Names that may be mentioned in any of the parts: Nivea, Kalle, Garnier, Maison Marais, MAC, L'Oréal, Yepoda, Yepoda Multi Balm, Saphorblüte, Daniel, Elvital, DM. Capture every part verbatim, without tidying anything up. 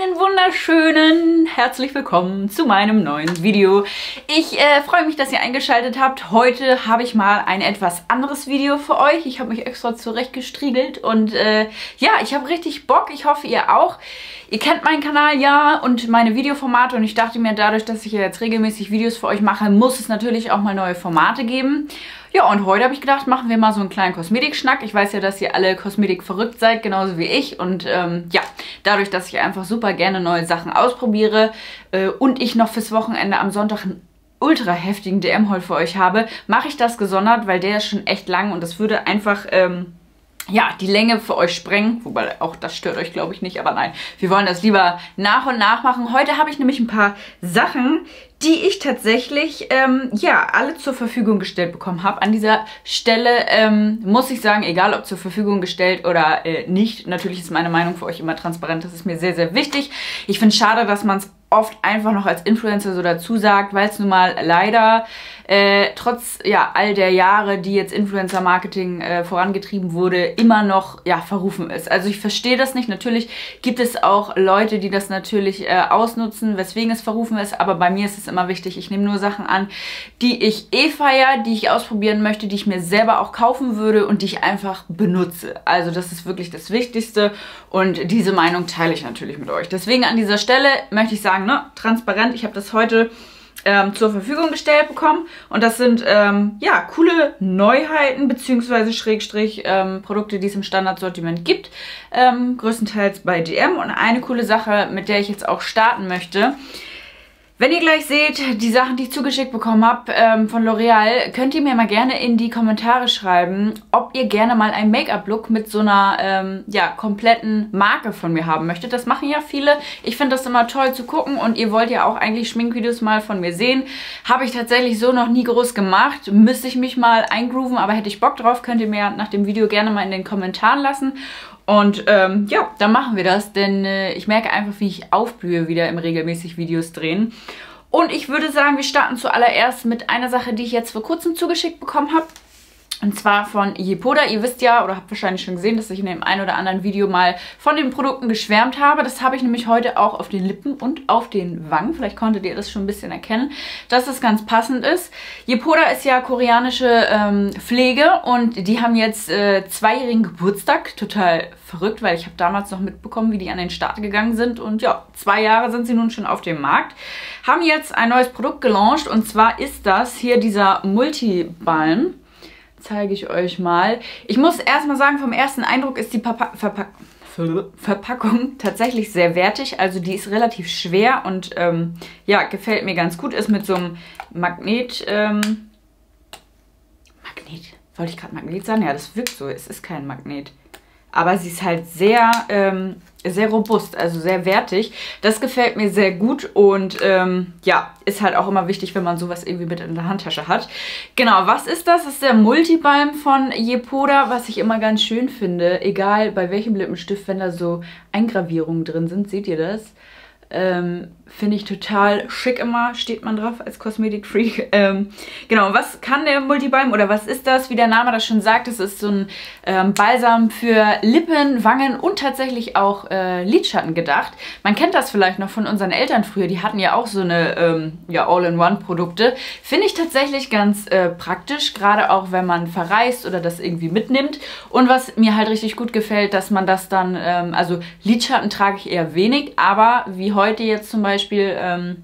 Einen wunderschönen herzlich willkommen zu meinem neuen Video. Ich äh, freue mich, dass ihr eingeschaltet habt. Heute habe ich mal ein etwas anderes Video für euch. Ich habe mich extra zurechtgestriegelt und äh, ja, ich habe richtig Bock. Ich hoffe, ihr auch. Ihr kennt meinen Kanal ja und meine Videoformate und ich dachte mir, dadurch, dass ich ja jetzt regelmäßig Videos für euch mache, muss es natürlich auch mal neue Formate geben. Ja, und heute habe ich gedacht, machen wir mal so einen kleinen Kosmetikschnack. Ich weiß ja, dass ihr alle kosmetikverrückt seid, genauso wie ich. Und ähm, ja, dadurch, dass ich einfach super gerne neue Sachen ausprobiere äh, und ich noch fürs Wochenende am Sonntag einen ultra heftigen D M-Haul für euch habe, mache ich das gesondert, weil der ist schon echt lang und das würde einfach... Ähm, ja, die Länge für euch sprengen, wobei auch das stört euch, glaube ich, nicht, aber nein, wir wollen das lieber nach und nach machen. Heute habe ich nämlich ein paar Sachen, die ich tatsächlich, ähm, ja, alle zur Verfügung gestellt bekommen habe. An dieser Stelle ähm, muss ich sagen, egal ob zur Verfügung gestellt oder äh, nicht, natürlich ist meine Meinung für euch immer transparent, das ist mir sehr, sehr wichtig. Ich finde es schade, dass man es oft einfach noch als Influencer so dazu sagt, weil es nun mal leider äh, trotz ja, all der Jahre, die jetzt Influencer-Marketing äh, vorangetrieben wurde, immer noch ja, verrufen ist. Also ich verstehe das nicht. Natürlich gibt es auch Leute, die das natürlich äh, ausnutzen, weswegen es verrufen ist, aber bei mir ist es immer wichtig. Ich nehme nur Sachen an, die ich eh feiere, die ich ausprobieren möchte, die ich mir selber auch kaufen würde und die ich einfach benutze. Also das ist wirklich das Wichtigste und diese Meinung teile ich natürlich mit euch. Deswegen an dieser Stelle möchte ich sagen, Ne, transparent. Ich habe das heute ähm, zur Verfügung gestellt bekommen und das sind ähm, ja coole Neuheiten bzw. Schrägstrich ähm, Produkte, die es im Standardsortiment gibt, ähm, größtenteils bei D M und eine coole Sache, mit der ich jetzt auch starten möchte. Wenn ihr gleich seht, die Sachen, die ich zugeschickt bekommen habe ähm, von L'Oréal, könnt ihr mir mal gerne in die Kommentare schreiben, ob ihr gerne mal einen Make-up-Look mit so einer ähm, ja, kompletten Marke von mir haben möchtet. Das machen ja viele. Ich finde das immer toll zu gucken und ihr wollt ja auch eigentlich Schminkvideos mal von mir sehen. Habe ich tatsächlich so noch nie groß gemacht. Müsste ich mich mal eingrooven, aber hätte ich Bock drauf, könnt ihr mir nach dem Video gerne mal in den Kommentaren lassen. Und ähm, ja, dann machen wir das, denn äh, ich merke einfach, wie ich aufblühe wieder im regelmäßig Videos drehen. Und ich würde sagen, wir starten zuallererst mit einer Sache, die ich jetzt vor kurzem zugeschickt bekommen habe. Und zwar von Yepoda. Ihr wisst ja oder habt wahrscheinlich schon gesehen, dass ich in dem einen oder anderen Video mal von den Produkten geschwärmt habe. Das habe ich nämlich heute auch auf den Lippen und auf den Wangen. Vielleicht konntet ihr das schon ein bisschen erkennen, dass das ganz passend ist. Yepoda ist ja koreanische ähm, Pflege und die haben jetzt äh, zweijährigen Geburtstag. Total verrückt, weil ich habe damals noch mitbekommen, wie die an den Start gegangen sind. Und ja, zwei Jahre sind sie nun schon auf dem Markt. Haben jetzt ein neues Produkt gelauncht und zwar ist das hier dieser Multibalm. Zeige ich euch mal. Ich muss erstmal sagen, vom ersten Eindruck ist die Papa Verpack Verpackung tatsächlich sehr wertig. Also die ist relativ schwer und ähm, ja, gefällt mir ganz gut. Ist mit so einem Magnet... Ähm, Magnet? Wollte ich gerade Magnet sagen? Ja, das wirkt so. Es ist kein Magnet. Aber sie ist halt sehr, ähm, sehr robust, also sehr wertig. Das gefällt mir sehr gut und ähm, ja, ist halt auch immer wichtig, wenn man sowas irgendwie mit in der Handtasche hat. Genau, was ist das? Das ist der Multibalm von Yepoda, was ich immer ganz schön finde. Egal bei welchem Lippenstift, wenn da so Eingravierungen drin sind, seht ihr das? Ähm, finde ich total schick immer, steht man drauf als Kosmetikfreak. Ähm, genau, was kann der Multibalm oder was ist das? Wie der Name das schon sagt, es ist so ein ähm, Balsam für Lippen, Wangen und tatsächlich auch äh, Lidschatten gedacht. Man kennt das vielleicht noch von unseren Eltern früher, die hatten ja auch so eine ähm, ja, All-in-One-Produkte. Finde ich tatsächlich ganz äh, praktisch, gerade auch wenn man verreist oder das irgendwie mitnimmt. Und was mir halt richtig gut gefällt, dass man das dann, ähm, also Lidschatten trage ich eher wenig, aber wie heute jetzt zum Beispiel ähm,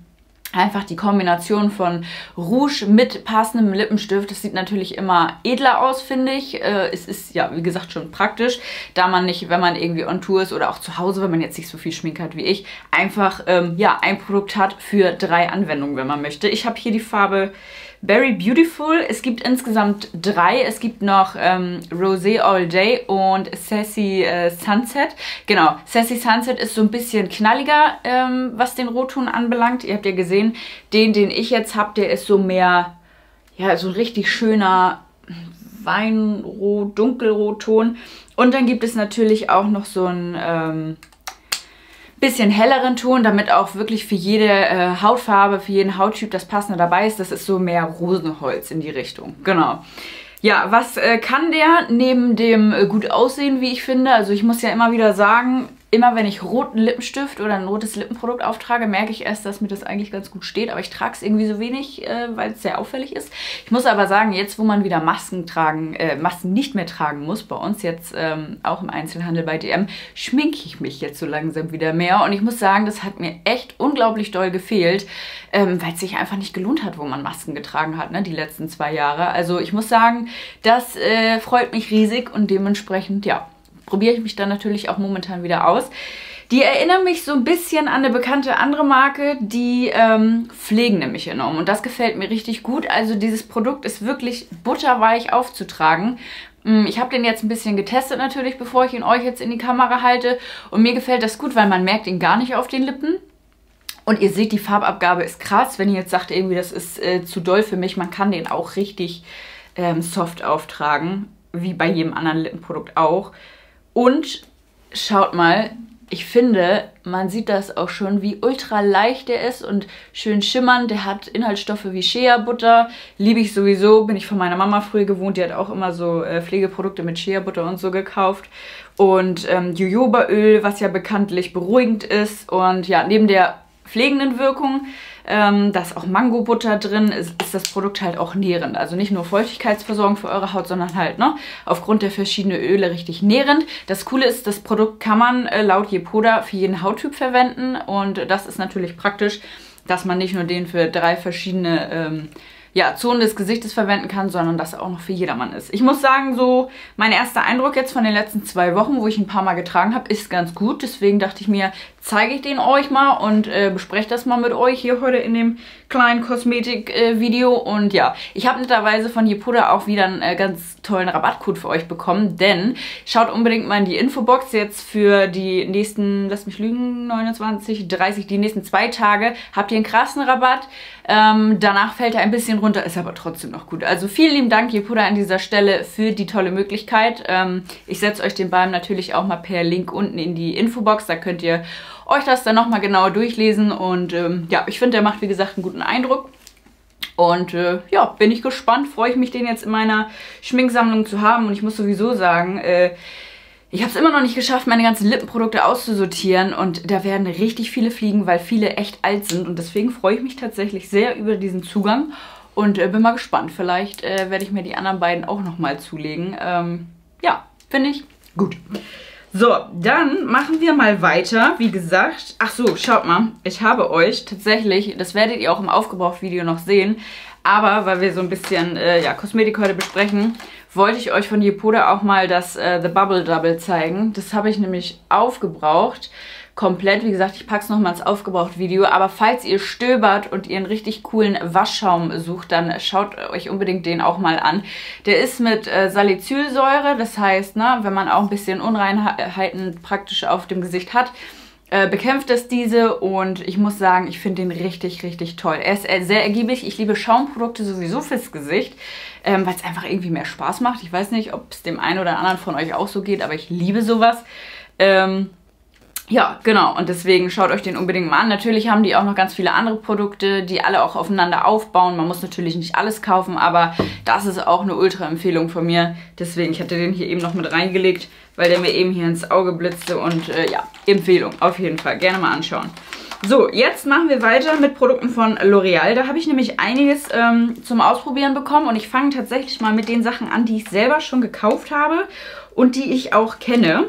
einfach die Kombination von Rouge mit passendem Lippenstift. Das sieht natürlich immer edler aus, finde ich. Äh, es ist ja, wie gesagt, schon praktisch, da man nicht, wenn man irgendwie on Tour ist oder auch zu Hause, wenn man jetzt nicht so viel Schminke hat wie ich, einfach ähm, ja, ein Produkt hat für drei Anwendungen, wenn man möchte. Ich habe hier die Farbe Berry Beautiful. Es gibt insgesamt drei. Es gibt noch ähm, Rosé All Day und Sassy äh, Sunset. Genau, Sassy Sunset ist so ein bisschen knalliger, ähm, was den Rotton anbelangt. Ihr habt ja gesehen, den, den ich jetzt habe, der ist so mehr, ja, so ein richtig schöner Weinrot, Dunkelrotton. Und dann gibt es natürlich auch noch so ein... Ähm, bisschen helleren Ton, damit auch wirklich für jede äh, Hautfarbe, für jeden Hauttyp das Passende dabei ist. Das ist so mehr Rosenholz in die Richtung, genau. Ja, was äh, kann der neben dem äh, gut aussehen, wie ich finde? Also ich muss ja immer wieder sagen, immer wenn ich roten Lippenstift oder ein rotes Lippenprodukt auftrage, merke ich erst, dass mir das eigentlich ganz gut steht. Aber ich trage es irgendwie so wenig, äh, weil es sehr auffällig ist. Ich muss aber sagen, jetzt wo man wieder Masken tragen, äh, Masken nicht mehr tragen muss, bei uns jetzt ähm, auch im Einzelhandel bei D M, schminke ich mich jetzt so langsam wieder mehr. Und ich muss sagen, das hat mir echt unglaublich doll gefehlt, ähm, weil es sich einfach nicht gelohnt hat, wo man Masken getragen hat, ne, die letzten zwei Jahre. Also ich muss sagen, das äh, freut mich riesig und dementsprechend, ja, probiere ich mich dann natürlich auch momentan wieder aus. Die erinnern mich so ein bisschen an eine bekannte andere Marke, die ähm, pflegen nämlich enorm. Und das gefällt mir richtig gut. Also dieses Produkt ist wirklich butterweich aufzutragen. Ich habe den jetzt ein bisschen getestet natürlich, bevor ich ihn euch jetzt in die Kamera halte. Und mir gefällt das gut, weil man merkt ihn gar nicht auf den Lippen. Und ihr seht, die Farbabgabe ist krass. Wenn ihr jetzt sagt, irgendwie das ist äh, zu doll für mich, man kann den auch richtig ähm, soft auftragen. Wie bei jedem anderen Lippenprodukt auch. Und schaut mal, ich finde, man sieht das auch schon, wie ultra leicht der ist und schön schimmernd. Der hat Inhaltsstoffe wie Shea-Butter, liebe ich sowieso, bin ich von meiner Mama früher gewohnt. Die hat auch immer so äh, Pflegeprodukte mit Shea-Butter und so gekauft. Und ähm, Jojobaöl, was ja bekanntlich beruhigend ist. Und ja, neben der pflegenden Wirkung, ähm, da ist auch Mangobutter drin, ist, ist das Produkt halt auch nährend. Also nicht nur feuchtigkeitsversorgend für eure Haut, sondern halt, ne, aufgrund der verschiedenen Öle richtig nährend. Das Coole ist, das Produkt kann man äh, laut Yepoda für jeden Hauttyp verwenden. Und das ist natürlich praktisch, dass man nicht nur den für drei verschiedene ähm, ja, Zonen des Gesichtes verwenden kann, sondern dass er auch noch für jedermann ist. Ich muss sagen, so mein erster Eindruck jetzt von den letzten zwei Wochen, wo ich ein paar Mal getragen habe, ist ganz gut. Deswegen dachte ich mir, zeige ich den euch mal und äh, bespreche das mal mit euch hier heute in dem kleinen Kosmetik-Video. Äh, und ja, ich habe netterweise von Yepoda auch wieder einen äh, ganz tollen Rabattcode für euch bekommen, denn schaut unbedingt mal in die Infobox jetzt für die nächsten, lasst mich lügen, neunundzwanzig, dreißig, die nächsten zwei Tage habt ihr einen krassen Rabatt. Ähm, danach fällt er ein bisschen runter, ist aber trotzdem noch gut. Also vielen lieben Dank, Yepoda, an dieser Stelle für die tolle Möglichkeit. Ähm, ich setze euch den Balm natürlich auch mal per Link unten in die Infobox. Da könnt ihr euch das dann nochmal genauer durchlesen. Und ähm, ja, ich finde, der macht, wie gesagt, einen guten Eindruck. Und äh, ja, bin ich gespannt. Freue ich mich, den jetzt in meiner Schminksammlung zu haben. Und ich muss sowieso sagen, äh, ich habe es immer noch nicht geschafft, meine ganzen Lippenprodukte auszusortieren und da werden richtig viele fliegen, weil viele echt alt sind und deswegen freue ich mich tatsächlich sehr über diesen Zugang und äh, bin mal gespannt. Vielleicht äh, werde ich mir die anderen beiden auch nochmal zulegen. Ähm, ja, finde ich gut. So, dann machen wir mal weiter, wie gesagt. Ach so, schaut mal, ich habe euch tatsächlich, das werdet ihr auch im Aufgebraucht-Video noch sehen, aber weil wir so ein bisschen äh, ja, Kosmetik heute besprechen, wollte ich euch von Yepoda auch mal das äh, The Bubble Double zeigen. Das habe ich nämlich aufgebraucht, komplett. Wie gesagt, ich packe es nochmal ins Aufgebraucht-Video. Aber falls ihr stöbert und ihr einen richtig coolen Waschschaum sucht, dann schaut euch unbedingt den auch mal an. Der ist mit äh, Salicylsäure, das heißt, ne, wenn man auch ein bisschen Unreinheiten praktisch auf dem Gesicht hat, bekämpft das diese und ich muss sagen, ich finde den richtig, richtig toll. Er ist sehr ergiebig. Ich liebe Schaumprodukte sowieso fürs Gesicht, ähm, weil es einfach irgendwie mehr Spaß macht. Ich weiß nicht, ob es dem einen oder anderen von euch auch so geht, aber ich liebe sowas. Ähm, ja, genau. Und deswegen schaut euch den unbedingt mal an. Natürlich haben die auch noch ganz viele andere Produkte, die alle auch aufeinander aufbauen. Man muss natürlich nicht alles kaufen, aber das ist auch eine Ultra-Empfehlung von mir. Deswegen, ich hatte den hier eben noch mit reingelegt, weil der mir eben hier ins Auge blitzte und äh, ja, Empfehlung auf jeden Fall. Gerne mal anschauen. So, jetzt machen wir weiter mit Produkten von L'Oréal. Da habe ich nämlich einiges ähm, zum Ausprobieren bekommen und ich fange tatsächlich mal mit den Sachen an, die ich selber schon gekauft habe und die ich auch kenne.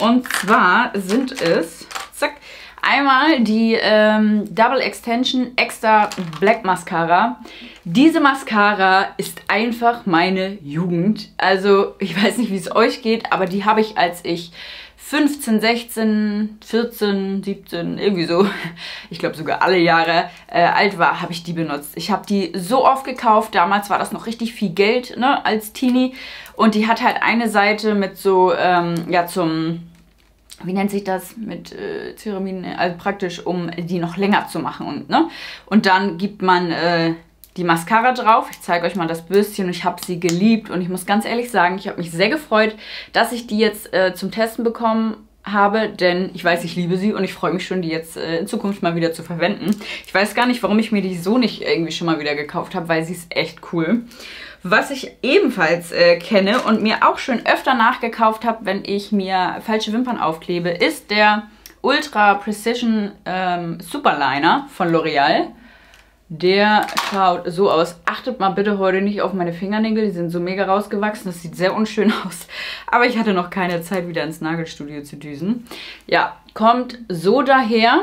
Und zwar sind es, zack, einmal die ähm, Double Extension Extra Black Mascara. Diese Mascara ist einfach meine Jugend. Also ich weiß nicht, wie es euch geht, aber die habe ich, als ich fünfzehn, sechzehn, vierzehn, siebzehn, irgendwie so, ich glaube sogar alle Jahre äh, alt war, habe ich die benutzt. Ich habe die so oft gekauft. Damals war das noch richtig viel Geld, ne, als Teenie. Und die hat halt eine Seite mit so, ähm, ja, zum... Wie nennt sich das mit äh, Ceramiden? Also praktisch, um die noch länger zu machen. Und, ne? Und dann gibt man äh, die Mascara drauf. Ich zeige euch mal das Bürstchen. Ich habe sie geliebt. Und ich muss ganz ehrlich sagen, ich habe mich sehr gefreut, dass ich die jetzt äh, zum Testen bekommen habe, denn ich weiß, ich liebe sie und ich freue mich schon, die jetzt äh, in Zukunft mal wieder zu verwenden. Ich weiß gar nicht, warum ich mir die so nicht irgendwie schon mal wieder gekauft habe, weil sie ist echt cool. Was ich ebenfalls äh, kenne und mir auch schon öfter nachgekauft habe, wenn ich mir falsche Wimpern aufklebe, ist der Ultra Precision ähm, Superliner von L'Oréal. Der schaut so aus. Achtet mal bitte heute nicht auf meine Fingernägel. Die sind so mega rausgewachsen. Das sieht sehr unschön aus. Aber ich hatte noch keine Zeit, wieder ins Nagelstudio zu düsen. Ja, kommt so daher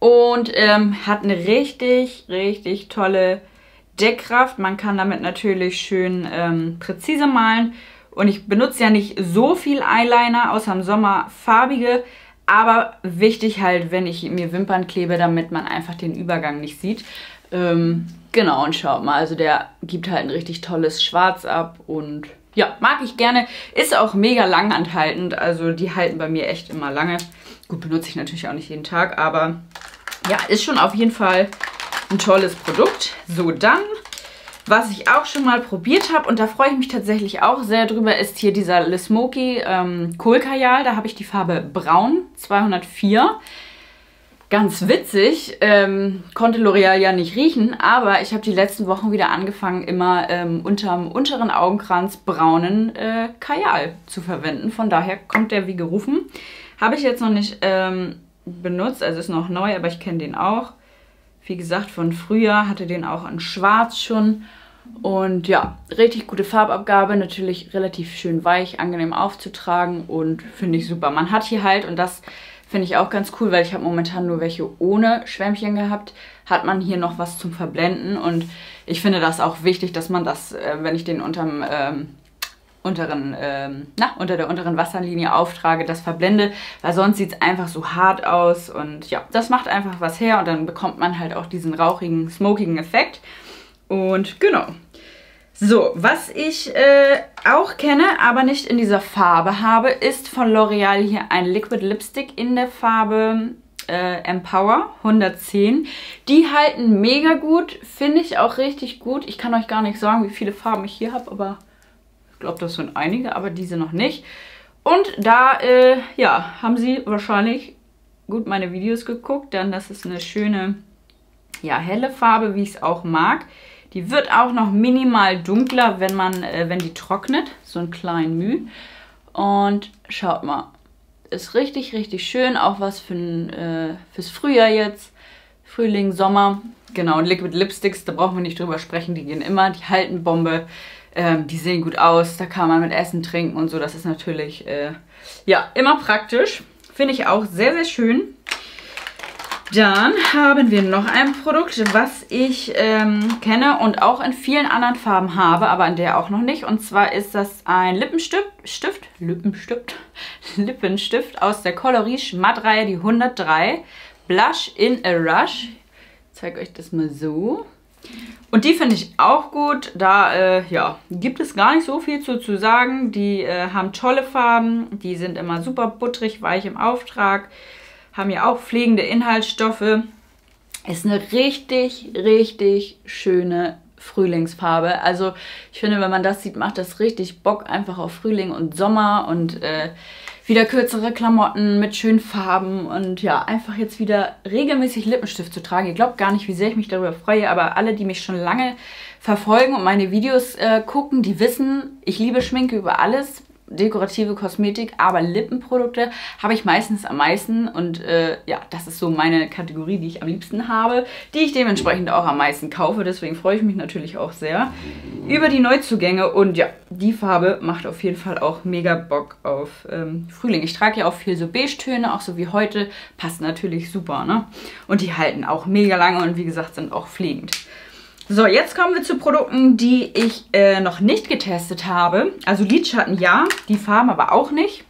und ähm, hat eine richtig, richtig tolle Deckkraft. Man kann damit natürlich schön ähm, präzise malen. Und ich benutze ja nicht so viel Eyeliner, außer im Sommer farbige. Aber wichtig halt, wenn ich mir Wimpern klebe, damit man einfach den Übergang nicht sieht. Ähm, genau, und schaut mal, also der gibt halt ein richtig tolles Schwarz ab und ja, mag ich gerne. Ist auch mega langanhaltend, also die halten bei mir echt immer lange. Gut, benutze ich natürlich auch nicht jeden Tag, aber ja, ist schon auf jeden Fall ein tolles Produkt. So, dann, was ich auch schon mal probiert habe und da freue ich mich tatsächlich auch sehr drüber, ist hier dieser Le Smoky ähm, Kohlkajal. Da habe ich die Farbe Braun zweihundertvier. Ganz witzig, ähm, konnte L'Oréal ja nicht riechen, aber ich habe die letzten Wochen wieder angefangen, immer ähm, unterm unteren Augenkranz braunen äh, Kajal zu verwenden. Von daher kommt der wie gerufen. Habe ich jetzt noch nicht ähm, benutzt, also ist noch neu, aber ich kenne den auch. Wie gesagt, von früher, hatte den auch in Schwarz schon. Und ja, richtig gute Farbabgabe, natürlich relativ schön weich, angenehm aufzutragen und finde ich super. Man hat hier halt, und das finde ich auch ganz cool, weil ich habe momentan nur welche ohne Schwämmchen gehabt, hat man hier noch was zum Verblenden. Und ich finde das auch wichtig, dass man das, äh, wenn ich den unterm, ähm, unteren, ähm, na, unter der unteren Wasserlinie auftrage, das verblende, weil sonst sieht es einfach so hart aus. Und ja, das macht einfach was her und dann bekommt man halt auch diesen rauchigen, smokigen Effekt. Und genau. So, was ich äh, auch kenne, aber nicht in dieser Farbe habe, ist von L'Oréal hier ein Liquid Lipstick in der Farbe äh, Empower hundertzehn. Die halten mega gut, finde ich auch richtig gut. Ich kann euch gar nicht sagen, wie viele Farben ich hier habe, aber ich glaube, das sind einige, aber diese noch nicht. Und da, äh, ja, haben sie wahrscheinlich gut meine Videos geguckt, denn das ist eine schöne, ja, helle Farbe, wie ich es auch mag. Die wird auch noch minimal dunkler, wenn man, äh, wenn die trocknet. So ein kleinen Müh. Und schaut mal. Ist richtig, richtig schön. Auch was für ein, äh, fürs Frühjahr jetzt. Frühling, Sommer. Genau, und Liquid Lipsticks, da brauchen wir nicht drüber sprechen. Die gehen immer, die halten Bombe. Ähm, die sehen gut aus. Da kann man mit Essen, Trinken und so. Das ist natürlich, äh, ja, immer praktisch. Finde ich auch sehr, sehr schön. Dann haben wir noch ein Produkt, was ich ähm, kenne und auch in vielen anderen Farben habe, aber in der auch noch nicht. Und zwar ist das ein Lippenstift, Stift, Lippenstift, Lippenstift aus der Colorische Matte-Reihe, die hundertdrei, Blush in a Rush. Ich zeige euch das mal so. Und die finde ich auch gut, da äh, ja, gibt es gar nicht so viel zu, zu sagen. Die äh, haben tolle Farben, die sind immer super butterig, weich im Auftrag. Haben ja auch pflegende Inhaltsstoffe. Ist eine richtig, richtig schöne Frühlingsfarbe. Also ich finde, wenn man das sieht, macht das richtig Bock einfach auf Frühling und Sommer und äh, wieder kürzere Klamotten mit schönen Farben und ja, einfach jetzt wieder regelmäßig Lippenstift zu tragen. Ihr glaubt gar nicht, wie sehr ich mich darüber freue, aber alle, die mich schon lange verfolgen und meine Videos äh, gucken, die wissen, ich liebe Schminke über alles. Dekorative Kosmetik, aber Lippenprodukte habe ich meistens am meisten und äh, ja, das ist so meine Kategorie, die ich am liebsten habe, die ich dementsprechend auch am meisten kaufe, deswegen freue ich mich natürlich auch sehr über die Neuzugänge und ja, die Farbe macht auf jeden Fall auch mega Bock auf ähm, Frühling. Ich trage ja auch viel so Beige-Töne, auch so wie heute, passt natürlich super, ne? Und die halten auch mega lange und wie gesagt, sind auch pflegend. So, jetzt kommen wir zu Produkten, die ich äh, noch nicht getestet habe. Also Lidschatten ja, die Farben aber auch nicht.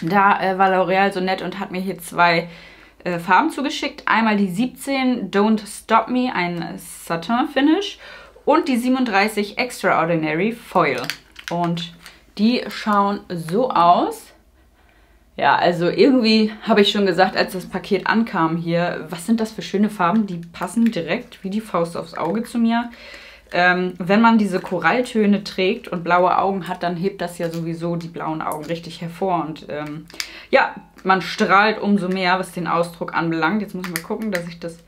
Da äh, war L'Oréal so nett und hat mir hier zwei äh, Farben zugeschickt. Einmal die siebzehn Don't Stop Me, ein Satin Finish. Und die siebenunddreißig Extraordinary Foil. Und die schauen so aus. Ja, also irgendwie habe ich schon gesagt, als das Paket ankam hier, was sind das für schöne Farben, die passen direkt wie die Faust aufs Auge zu mir. Ähm, wenn man diese Koralltöne trägt und blaue Augen hat, dann hebt das ja sowieso die blauen Augen richtig hervor. Und ähm, ja, man strahlt umso mehr, was den Ausdruck anbelangt. Jetzt muss ich mal gucken, dass ich das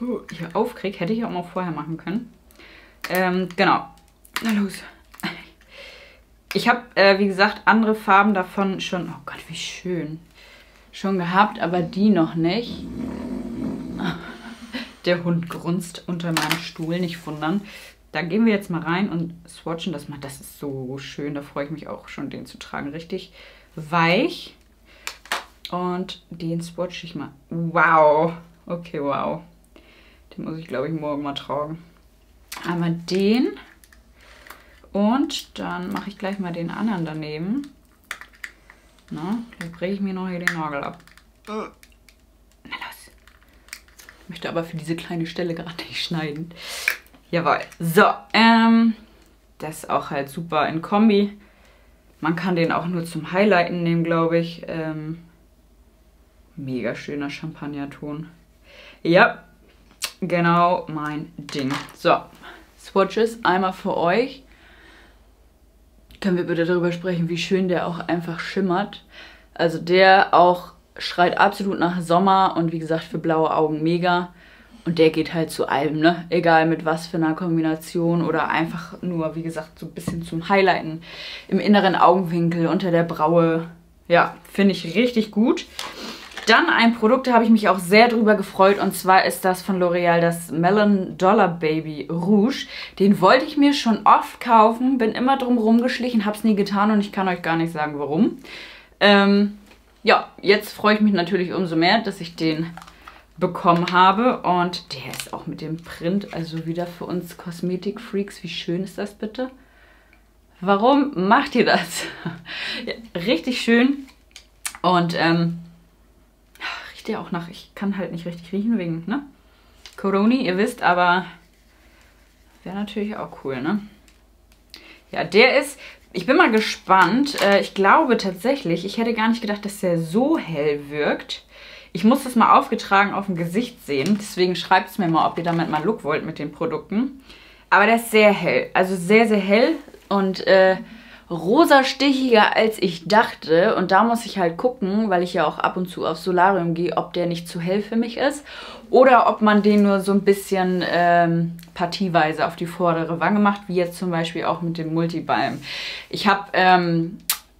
hier aufkriege. Hätte ich auch mal vorher machen können. Ähm, genau. Na los. Ich habe, äh, wie gesagt, andere Farben davon schon... Oh Gott, wie schön. Schon gehabt, aber die noch nicht. Der Hund grunzt unter meinem Stuhl, nicht wundern. Da gehen wir jetzt mal rein und swatchen das mal. Das ist so schön, da freue ich mich auch schon, den zu tragen. Richtig weich. Und den swatche ich mal. Wow. Okay, wow. Den muss ich, glaube ich, morgen mal tragen. Einmal den. Und dann mache ich gleich mal den anderen daneben. Na, dann breche ich mir noch hier den Nagel ab. Na los. Ich möchte aber für diese kleine Stelle gerade nicht schneiden. Jawohl. So, ähm, das ist auch halt super in Kombi. Man kann den auch nur zum Highlighten nehmen, glaube ich. Ähm, mega schöner Champagnerton. Ja, genau mein Ding. So, Swatches einmal für euch. Können wir bitte darüber sprechen, wie schön der auch einfach schimmert. Also der auch schreit absolut nach Sommer und wie gesagt für blaue Augen mega. Und der geht halt zu allem, ne? Egal mit was für einer Kombination oder einfach nur, wie gesagt, so ein bisschen zum Highlighten im inneren Augenwinkel, unter der Braue. Ja, finde ich richtig gut. Dann ein Produkt, da habe ich mich auch sehr drüber gefreut, und zwar ist das von L'Oréal das Melon Dollar Baby Rouge. Den wollte ich mir schon oft kaufen, bin immer drum rumgeschlichen, habe es nie getan und ich kann euch gar nicht sagen, warum. Ähm, ja, jetzt freue ich mich natürlich umso mehr, dass ich den bekommen habe, und der ist auch mit dem Print, also wieder für uns Kosmetikfreaks. Wie schön ist das bitte? Warum macht ihr das? Ja, richtig schön und ähm, ja auch nach, ich kann halt nicht richtig riechen wegen, ne? Corona, ihr wisst, aber wäre natürlich auch cool, ne? Ja, der ist, ich bin mal gespannt. Äh, ich glaube tatsächlich, ich hätte gar nicht gedacht, dass der so hell wirkt. Ich muss das mal aufgetragen auf dem Gesicht sehen, deswegen schreibt es mir mal, ob ihr damit mal einen Look wollt mit den Produkten. Aber der ist sehr hell, also sehr, sehr hell und äh, rosa stichiger als ich dachte, und da muss ich halt gucken, weil ich ja auch ab und zu aufs Solarium gehe, ob der nicht zu hell für mich ist oder ob man den nur so ein bisschen ähm, partieweise auf die vordere Wange macht, wie jetzt zum Beispiel auch mit dem Multibalm. Ich habe ähm,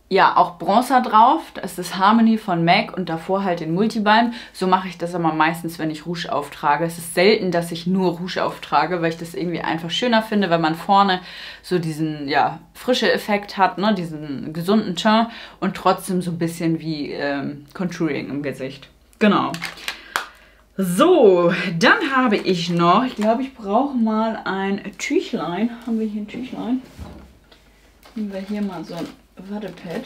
ja auch Bronzer drauf, das ist Harmony von MAC und davor halt den Multibalm. So mache ich das aber meistens, wenn ich Rouge auftrage. Es ist selten, dass ich nur Rouge auftrage, weil ich das irgendwie einfach schöner finde, weil man vorne so diesen, ja, frische Effekt hat, ne, diesen gesunden Teint und trotzdem so ein bisschen wie ähm, Contouring im Gesicht. Genau. So, dann habe ich noch, ich glaube, ich brauche mal ein Tüchlein. Haben wir hier ein Tüchlein? Nehmen wir hier mal so ein Wattepad.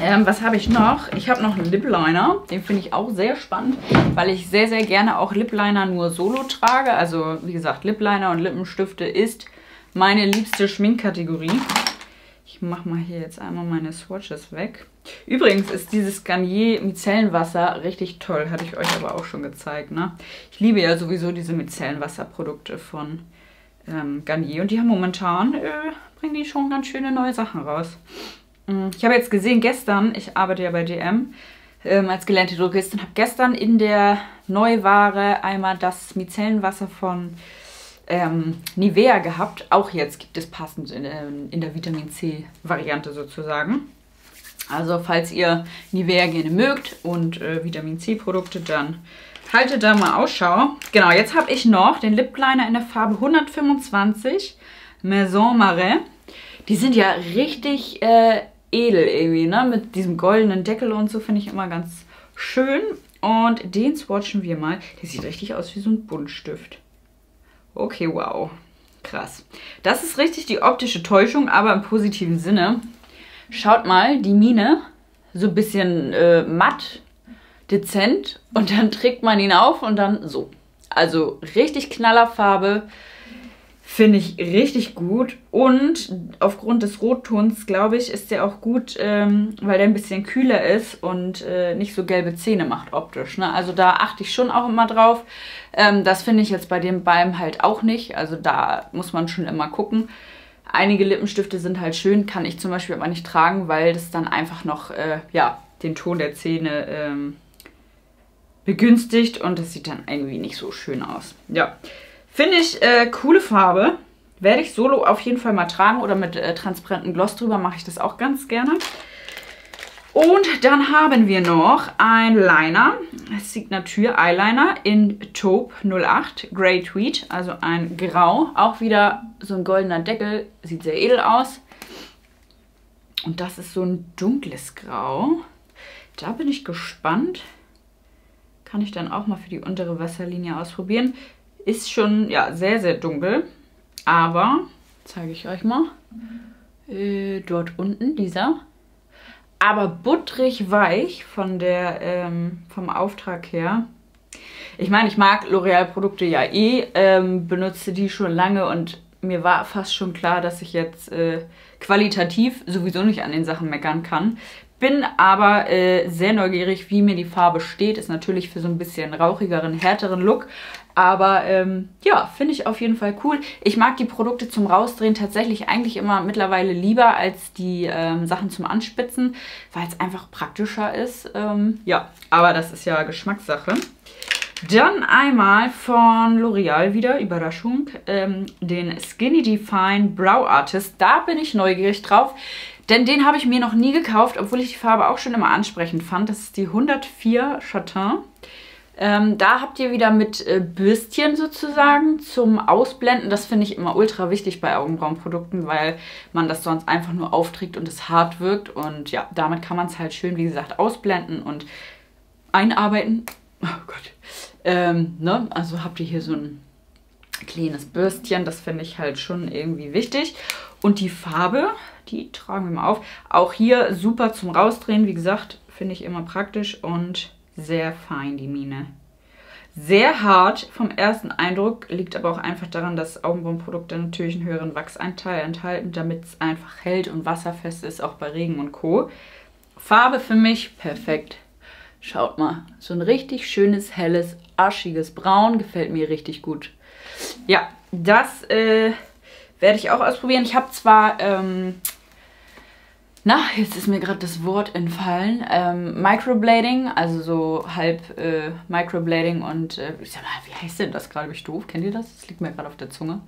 Ähm, was habe ich noch? Ich habe noch einen Lip Liner. Den finde ich auch sehr spannend, weil ich sehr, sehr gerne auch Lip Liner nur solo trage. Also, wie gesagt, Lip Liner und Lippenstifte ist meine liebste Schminkkategorie. Ich mache mal hier jetzt einmal meine Swatches weg. Übrigens ist dieses Garnier Micellenwasser richtig toll. Hatte ich euch aber auch schon gezeigt, ne? Ich liebe ja sowieso diese Micellenwasserprodukte von ähm, Garnier. Und die haben momentan... Äh, bringen die schon ganz schöne neue Sachen raus. Ich habe jetzt gesehen, gestern, ich arbeite ja bei D M ähm, als gelernte Drogistin, habe gestern in der Neuware einmal das Micellenwasser von ähm, Nivea gehabt. Auch jetzt gibt es passend in, ähm, in der Vitamin C Variante sozusagen. Also falls ihr Nivea gerne mögt und äh, Vitamin C Produkte, dann haltet da mal Ausschau. Genau, jetzt habe ich noch den Lip Liner in der Farbe hundertfünfundzwanzig. Maison Marais. Die sind ja richtig äh, edel irgendwie, ne? Mit diesem goldenen Deckel und so, finde ich immer ganz schön. Und den swatchen wir mal. Der sieht richtig aus wie so ein Buntstift. Okay, wow. Krass. Das ist richtig die optische Täuschung, aber im positiven Sinne. Schaut mal, die Mine, so ein bisschen äh, matt, dezent. Und dann trägt man ihn auf und dann so. Also richtig Knallerfarbe. Finde ich richtig gut. Und aufgrund des Rottons, glaube ich, ist der auch gut, ähm, weil der ein bisschen kühler ist und äh, nicht so gelbe Zähne macht optisch. Ne? Also da achte ich schon auch immer drauf. Ähm, das finde ich jetzt bei dem Balm halt auch nicht. Also da muss man schon immer gucken. Einige Lippenstifte sind halt schön, kann ich zum Beispiel aber nicht tragen, weil das dann einfach noch äh, ja, den Ton der Zähne ähm, begünstigt. Und das sieht dann irgendwie nicht so schön aus. Ja, finde ich äh, coole Farbe. Werde ich solo auf jeden Fall mal tragen oder mit äh, transparentem Gloss drüber mache ich das auch ganz gerne. Und dann haben wir noch ein Liner, Signature Eyeliner in Taupe null acht Grey Tweed, also ein Grau. Auch wieder so ein goldener Deckel, sieht sehr edel aus. Und das ist so ein dunkles Grau. Da bin ich gespannt. Kann ich dann auch mal für die untere Wasserlinie ausprobieren. Ist schon ja, sehr, sehr dunkel, aber, zeige ich euch mal, äh, dort unten dieser. Aber butterig weich von der, ähm, vom Auftrag her. Ich meine, ich mag L'Oréal-Produkte ja eh, ähm, benutze die schon lange und mir war fast schon klar, dass ich jetzt äh, qualitativ sowieso nicht an den Sachen meckern kann. Bin aber äh, sehr neugierig, wie mir die Farbe steht. Ist natürlich für so ein bisschen rauchigeren, härteren Look. Aber ähm, ja, finde ich auf jeden Fall cool. Ich mag die Produkte zum Rausdrehen tatsächlich eigentlich immer mittlerweile lieber als die ähm, Sachen zum Anspitzen, weil es einfach praktischer ist. Ähm, ja, aber das ist ja Geschmackssache. Dann einmal von L'Oréal wieder, Überraschung, ähm, den Skinny Define Brow Artist. Da bin ich neugierig drauf, denn den habe ich mir noch nie gekauft, obwohl ich die Farbe auch schon immer ansprechend fand. Das ist die hundertvier Châtain. Ähm, da habt ihr wieder mit äh, Bürstchen sozusagen zum Ausblenden. Das finde ich immer ultra wichtig bei Augenbrauenprodukten, weil man das sonst einfach nur aufträgt und es hart wirkt. Und ja, damit kann man es halt schön, wie gesagt, ausblenden und einarbeiten. Oh Gott. Ähm, ne? Also habt ihr hier so ein kleines Bürstchen. Das finde ich halt schon irgendwie wichtig. Und die Farbe, die tragen wir mal auf. Auch hier super zum Rausdrehen. Wie gesagt, finde ich immer praktisch und sehr fein, die Mine. Sehr hart vom ersten Eindruck, liegt aber auch einfach daran, dass Augenbrauenprodukte natürlich einen höheren Wachsanteil enthalten, damit es einfach hält und wasserfest ist, auch bei Regen und Co. Farbe für mich perfekt. Schaut mal, so ein richtig schönes, helles, aschiges Braun, gefällt mir richtig gut. Ja, das äh, werde ich auch ausprobieren. Ich habe zwar... Ähm, Na, jetzt ist mir gerade das Wort entfallen. Ähm, Microblading, also so halb äh, Microblading und äh, ich sag mal, wie heißt denn das gerade? Bin ich doof? Kennt ihr das? Das liegt mir gerade auf der Zunge.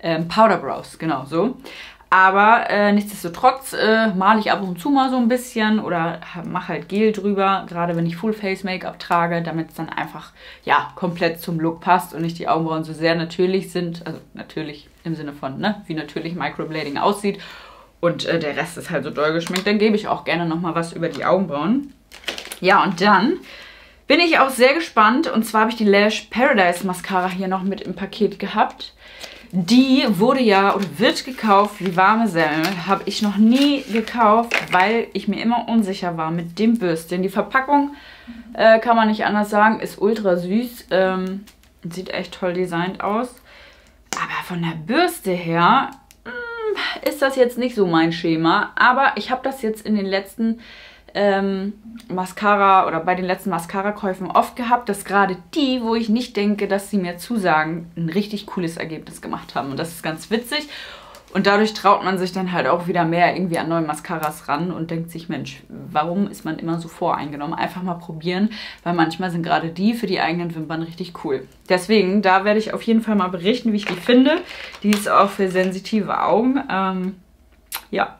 Ähm, Powder Brows, genau so. Aber äh, nichtsdestotrotz äh, male ich ab und zu mal so ein bisschen oder mache halt Gel drüber, gerade wenn ich Full Face Make-up trage, damit es dann einfach ja komplett zum Look passt und nicht die Augenbrauen so sehr natürlich sind. Also natürlich im Sinne von, ne, wie natürlich Microblading aussieht. Und äh, der Rest ist halt so doll geschminkt. Dann gebe ich auch gerne nochmal was über die Augenbrauen. Ja, und dann bin ich auch sehr gespannt. Und zwar habe ich die Lash Paradise Mascara hier noch mit im Paket gehabt. Die wurde ja oder wird gekauft wie warme Semmel. Habe ich noch nie gekauft, weil ich mir immer unsicher war mit dem Bürstchen. Die Verpackung, äh, kann man nicht anders sagen, ist ultra süß. Ähm, sieht echt toll designt aus. Aber von der Bürste her... ist das jetzt nicht so mein Schema, aber ich habe das jetzt in den letzten ähm, Mascara oder bei den letzten Mascara-Käufen oft gehabt, dass gerade die, wo ich nicht denke, dass sie mir zusagen, ein richtig cooles Ergebnis gemacht haben. Und das ist ganz witzig und dadurch traut man sich dann halt auch wieder mehr irgendwie an neue Mascaras ran und denkt sich, Mensch, warum ist man immer so voreingenommen? Einfach mal probieren, weil manchmal sind gerade die für die eigenen Wimpern richtig cool. Deswegen, da werde ich auf jeden Fall mal berichten, wie ich die finde. Die ist auch für sensitive Augen. Ähm, ja,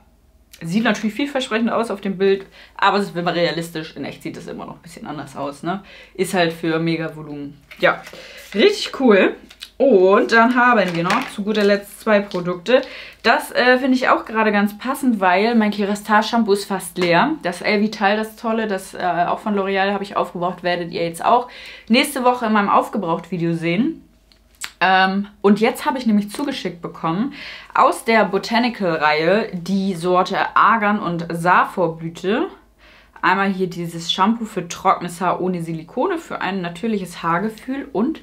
sieht natürlich vielversprechend aus auf dem Bild, aber es ist immer realistisch. In echt sieht es immer noch ein bisschen anders aus, ne? Ist halt für mega Volumen. Ja, richtig cool. Und dann haben wir noch zu guter Letzt zwei Produkte. Das äh, finde ich auch gerade ganz passend, weil mein Kerastase-Shampoo ist fast leer. Das Elvital, das Tolle, das äh, auch von L'Oréal habe ich aufgebraucht, werdet ihr jetzt auch nächste Woche in meinem Aufgebraucht-Video sehen. Ähm, und jetzt habe ich nämlich zugeschickt bekommen, aus der Botanical-Reihe die Sorte Argan und Saphorblüte. Einmal hier dieses Shampoo für trockenes Haar ohne Silikone, für ein natürliches Haargefühl und...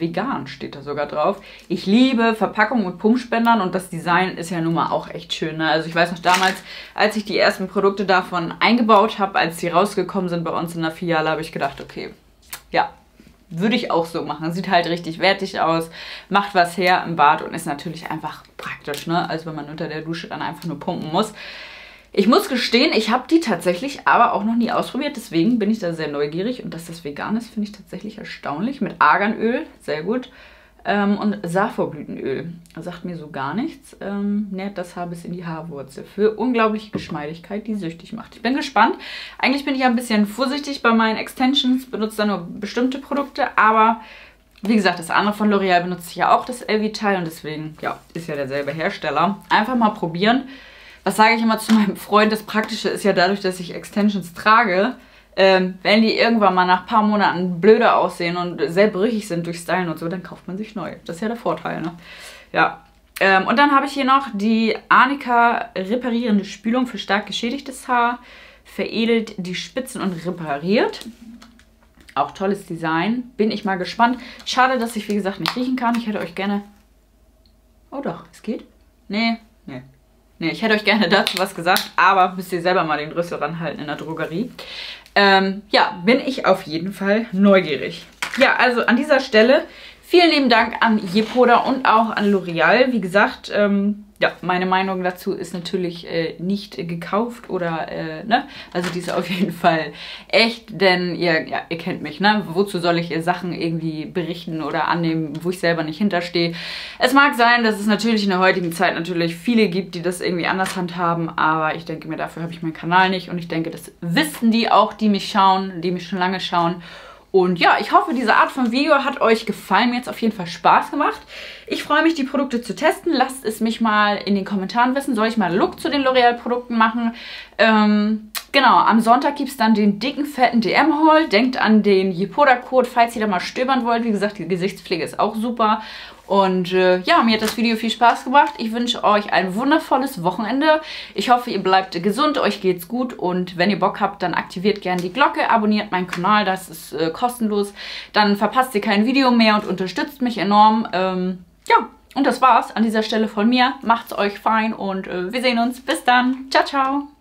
vegan steht da sogar drauf. Ich liebe Verpackung mit Pumpspendern und das Design ist ja nun mal auch echt schön. Ne? Also ich weiß noch damals, als ich die ersten Produkte davon eingebaut habe, als die rausgekommen sind bei uns in der Filiale, habe ich gedacht, okay, ja, würde ich auch so machen. Sieht halt richtig wertig aus, macht was her im Bad und ist natürlich einfach praktisch, ne? Also wenn man unter der Dusche dann einfach nur pumpen muss. Ich muss gestehen, ich habe die tatsächlich aber auch noch nie ausprobiert, deswegen bin ich da sehr neugierig. Und dass das vegan ist, finde ich tatsächlich erstaunlich. Mit Arganöl, sehr gut. Ähm, und Saphorblütenöl, sagt mir so gar nichts. Ähm, nährt das Haar bis in die Haarwurzel für unglaubliche Geschmeidigkeit, die süchtig macht. Ich bin gespannt. Eigentlich bin ich ja ein bisschen vorsichtig bei meinen Extensions, benutze da nur bestimmte Produkte, aber... Wie gesagt, das andere von L'Oréal benutze ich ja auch, das Elvital. Und deswegen, ja, ist ja derselbe Hersteller. Einfach mal probieren. Was sage ich immer zu meinem Freund? Das Praktische ist ja dadurch, dass ich Extensions trage, ähm, wenn die irgendwann mal nach ein paar Monaten blöder aussehen und sehr brüchig sind durch Stylen und so, dann kauft man sich neu. Das ist ja der Vorteil, ne? Ja. Ähm, und dann habe ich hier noch die Arnica reparierende Spülung für stark geschädigtes Haar. Veredelt die Spitzen und repariert. Auch tolles Design. Bin ich mal gespannt. Schade, dass ich, wie gesagt, nicht riechen kann. Ich hätte euch gerne... Oh doch, es geht? Nee, nee. Nee, ich hätte euch gerne dazu was gesagt, aber müsst ihr selber mal den Rüssel ranhalten in der Drogerie. Ähm, ja, bin ich auf jeden Fall neugierig. Ja, also an dieser Stelle vielen lieben Dank an Yepoda und auch an L'Oréal. Wie gesagt, ähm, ja, meine Meinung dazu ist natürlich äh, nicht äh, gekauft oder, äh, ne? Also die ist auf jeden Fall echt, denn ihr, ja, ihr kennt mich, ne? Wozu soll ich ihr Sachen irgendwie berichten oder annehmen, wo ich selber nicht hinterstehe? Es mag sein, dass es natürlich in der heutigen Zeit natürlich viele gibt, die das irgendwie anders handhaben, aber ich denke mir, dafür habe ich meinen Kanal nicht und ich denke, das wissen die auch, die mich schauen, die mich schon lange schauen. Und ja, ich hoffe, diese Art von Video hat euch gefallen. Mir hat es auf jeden Fall Spaß gemacht. Ich freue mich, die Produkte zu testen. Lasst es mich mal in den Kommentaren wissen. Soll ich mal einen Look zu den L'Oréal-Produkten machen? Ähm, genau, am Sonntag gibt es dann den dicken, fetten D M-Haul. Denkt an den Yepoda-Code, falls ihr da mal stöbern wollt. Wie gesagt, die Gesichtspflege ist auch super. Und äh, ja, mir hat das Video viel Spaß gemacht. Ich wünsche euch ein wundervolles Wochenende. Ich hoffe, ihr bleibt gesund, euch geht's gut. Und wenn ihr Bock habt, dann aktiviert gerne die Glocke, abonniert meinen Kanal, das ist äh, kostenlos. Dann verpasst ihr kein Video mehr und unterstützt mich enorm. Ähm, ja, und das war's an dieser Stelle von mir. Macht's euch fein und äh, wir sehen uns. Bis dann. Ciao, ciao.